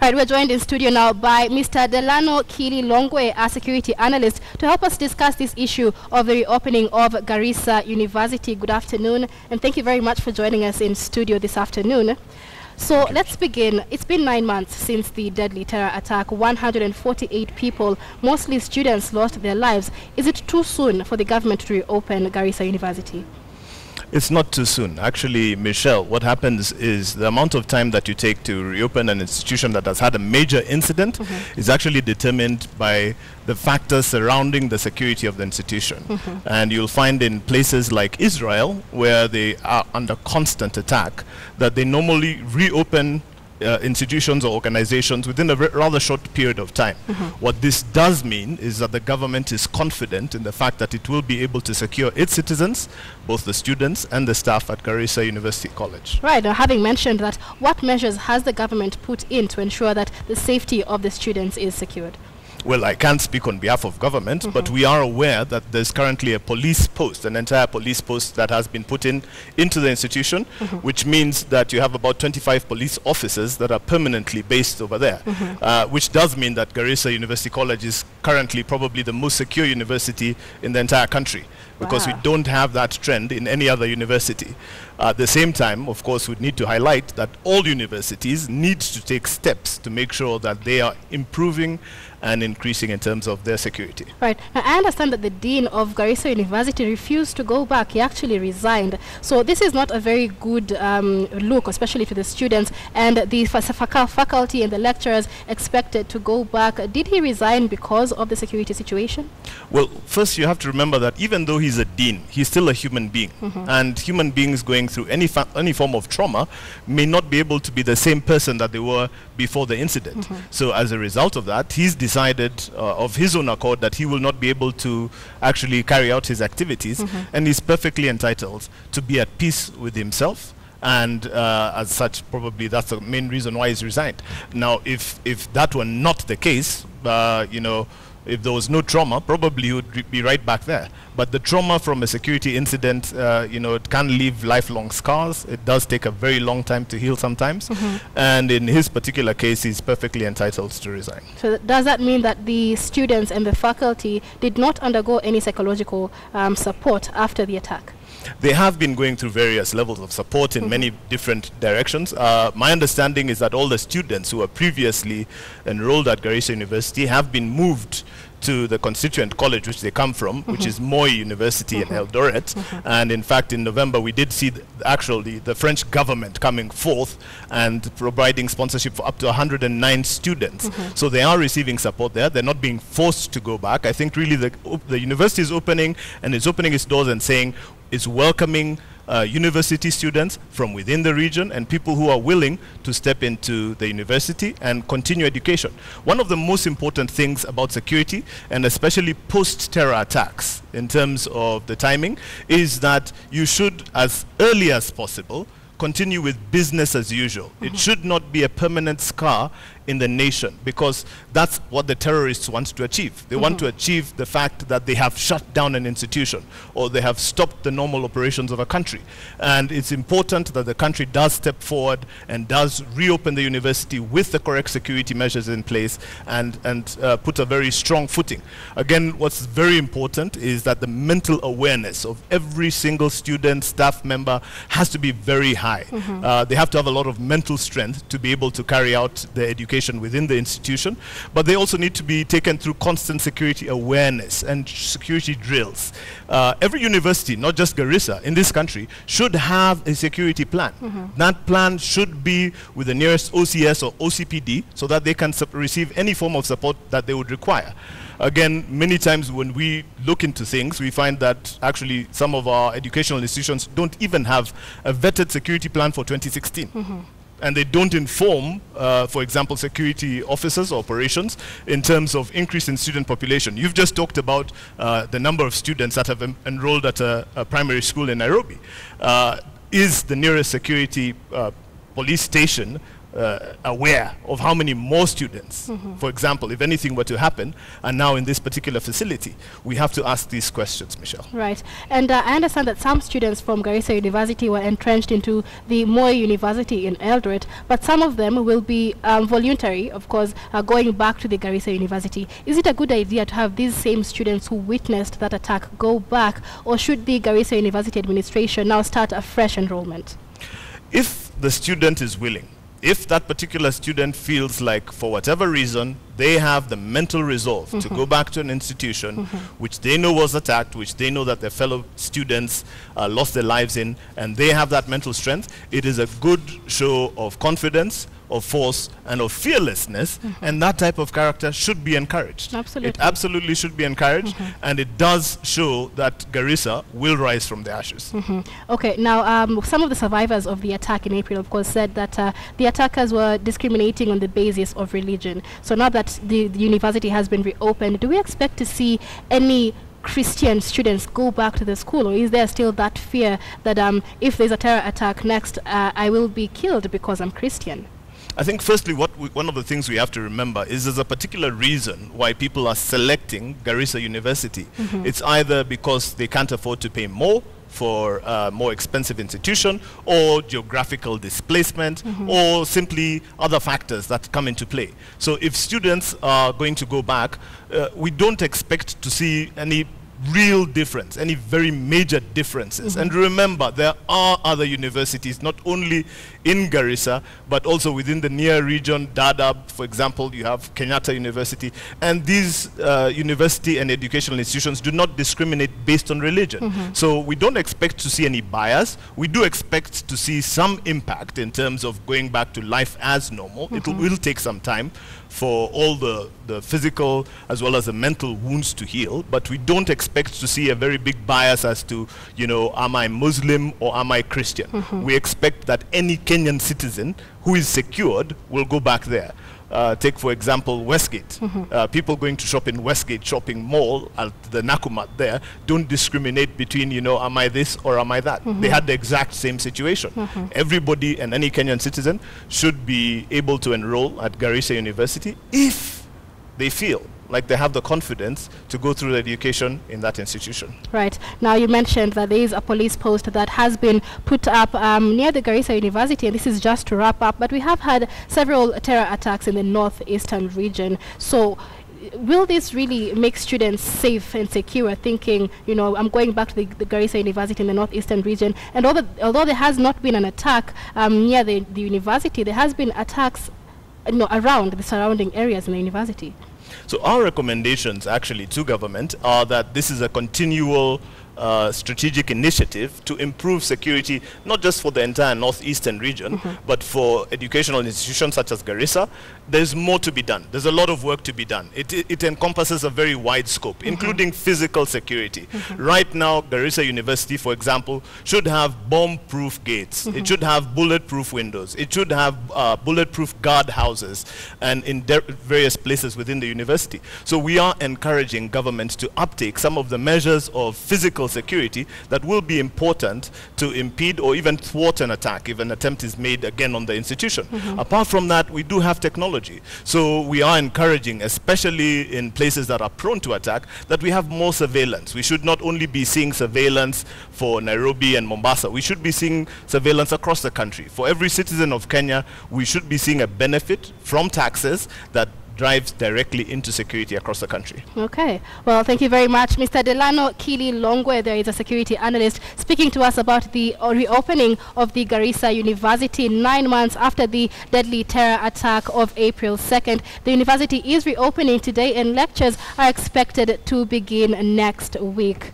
Right, we're joined in studio now by Mr. Delano Kiilu Longwe, a security analyst, to help us discuss this issue of the reopening of Garissa University. Good afternoon, and thank you very much for joining us in studio this afternoon. So let's begin. It's been 9 months since the deadly terror attack. 148 people, mostly students, lost their lives. Is it too soon for the government to reopen Garissa University? It's not too soon. Actually, Michelle, what happens is the amount of time that you take to reopen an institution that has had a major incident is actually determined by the factors surrounding the security of the institution. And you'll find in places like Israel, where they are under constant attack, that they normally reopen institutions or organizations within a rather short period of time. What this does mean is that the government is confident in the fact that it will be able to secure its citizens, both the students and the staff at Garissa University College. Right, now having mentioned that, what measures has the government put in to ensure that the safety of the students is secured? Well, I can't speak on behalf of government, but we are aware that there's currently a police post, an entire police post that has been put into the institution, which means that you have about 25 police officers that are permanently based over there, which does mean that Garissa University College is currently probably the most secure university in the entire country, because we don't have that trend in any other university. At the same time, of course, we need to highlight that all universities need to take steps to make sure that they are improving and increasing in terms of their security. Right. Now, I understand that the dean of Garissa University refused to go back. He actually resigned. So this is not a very good look, especially to the students, and the faculty and the lecturers expected to go back. Did he resign because of the security situation? Well, first you have to remember that even though he's a dean, he's still a human being. And human beings going through any form of trauma may not be able to be the same person that they were before the incident. So as a result of that, he's decided of his own accord that he will not be able to actually carry out his activities, and he's perfectly entitled to be at peace with himself, and as such, probably that's the main reason why he's resigned. Now, if that were not the case, you know, if there was no trauma, probably he would be right back there. But the trauma from a security incident, you know, it can leave lifelong scars. It does take a very long time to heal sometimes. And in his particular case, he's perfectly entitled to resign. So does that mean that the students and the faculty did not undergo any psychological support after the attack? They have been going through various levels of support in many different directions. My understanding is that all the students who were previously enrolled at Garissa University have been moved to the constituent college which they come from, which is Moi University in Eldoret. And in fact, in November, we did see actually the French government coming forth and providing sponsorship for up to 109 students. So they are receiving support there. They're not being forced to go back. I think really the university is opening, and it's opening its doors and saying it's welcoming university students from within the region and people who are willing to step into the university and continue education. One of the most important things about security, and especially post-terror attacks in terms of the timing, is that you should, as early as possible, continue with business as usual. It should not be a permanent scar in the nation, because that's what the terrorists want to achieve. They want to achieve the fact that they have shut down an institution or they have stopped the normal operations of a country. And it's important that the country does step forward and does reopen the university with the correct security measures in place and put a very strong footing. Again, what's very important is that the mental awareness of every single student, staff member has to be very high. They have to have a lot of mental strength to be able to carry out their education within the institution, but they also need to be taken through constant security awareness and security drills. Every university, not just Garissa, in this country should have a security plan. That plan should be with the nearest OCS or OCPD so that they can receive any form of support that they would require. Again, many times when we look into things, we find that actually some of our educational institutions don't even have a vetted security plan for 2016. And they don't inform, for example, security officers or operations in terms of increase in student population. You've just talked about the number of students that have enrolled at a primary school in Nairobi. Is the nearest security police station aware of how many more students, for example, if anything were to happen, are now in this particular facility. We have to ask these questions, Michelle. Right. And I understand that some students from Garissa University were entrenched into the Moi University in Eldoret, but some of them will be voluntary, of course, going back to the Garissa University. Is it a good idea to have these same students who witnessed that attack go back, or should the Garissa University administration now start a fresh enrollment? If the student is willing, if that particular student feels like, for whatever reason, they have the mental resolve to go back to an institution which they know was attacked, which they know that their fellow students lost their lives in, and they have that mental strength, it is a good show of confidence, of force, and of fearlessness, and that type of character should be encouraged. Absolutely. It absolutely should be encouraged, and it does show that Garissa will rise from the ashes. Okay, now some of the survivors of the attack in April, of course, said that the attackers were discriminating on the basis of religion. So now that the university has been reopened, do we expect to see any Christian students go back to the school, or is there still that fear that if there's a terror attack next, I will be killed because I'm Christian? I think firstly, one of the things we have to remember is there's a particular reason why people are selecting Garissa University. It's either because they can't afford to pay more for a more expensive institution, or geographical displacement, or simply other factors that come into play. So if students are going to go back, we don't expect to see any real difference, any very major differences. And remember, there are other universities, not only in Garissa, but also within the near region, Dadab, for example, you have Kenyatta University. And these university and educational institutions do not discriminate based on religion. So we don't expect to see any bias. We do expect to see some impact in terms of going back to life as normal. It will take some time for all the physical as well as the mental wounds to heal, but we don't expect to see a very big bias as to, you know, am I Muslim or am I Christian? We expect that any Kenyan citizen who is secured will go back there. Take, for example, Westgate. People going to shop in Westgate shopping mall at the Nakumatt there don't discriminate between, you know, am I this or am I that? They had the exact same situation. Everybody and any Kenyan citizen should be able to enroll at Garissa University if they feel like they have the confidence to go through the education in that institution. Right. Now you mentioned that there is a police post that has been put up near the Garissa University, and this is just to wrap up, but we have had several terror attacks in the northeastern region. So will this really make students safe and secure, thinking, you know, I'm going back to the Garissa University in the northeastern region? And although there has not been an attack near the university, there has been attacks, you know, around the surrounding areas in the university. So our recommendations actually to government are that this is a continual strategic initiative to improve security, not just for the entire northeastern region, but for educational institutions such as Garissa. There's more to be done. There's a lot of work to be done. It encompasses a very wide scope, including physical security. Right now, Garissa University, for example, should have bomb-proof gates. It should have bulletproof windows. It should have bulletproof guard houses and in various places within the university. So we are encouraging government to uptake some of the measures of physical security that will be important to impede or even thwart an attack if an attempt is made again on the institution. Apart from that, we do have technology. So we are encouraging, especially in places that are prone to attack, that we have more surveillance. We should not only be seeing surveillance for Nairobi and Mombasa. We should be seeing surveillance across the country. For every citizen of Kenya, we should be seeing a benefit from taxes that drives directly into security across the country. Okay. Well, thank you very much, Mr. Delano Kiilu Longwe. There is a security analyst speaking to us about the reopening of the Garissa University 9 months after the deadly terror attack of April 2nd. The university is reopening today and lectures are expected to begin next week.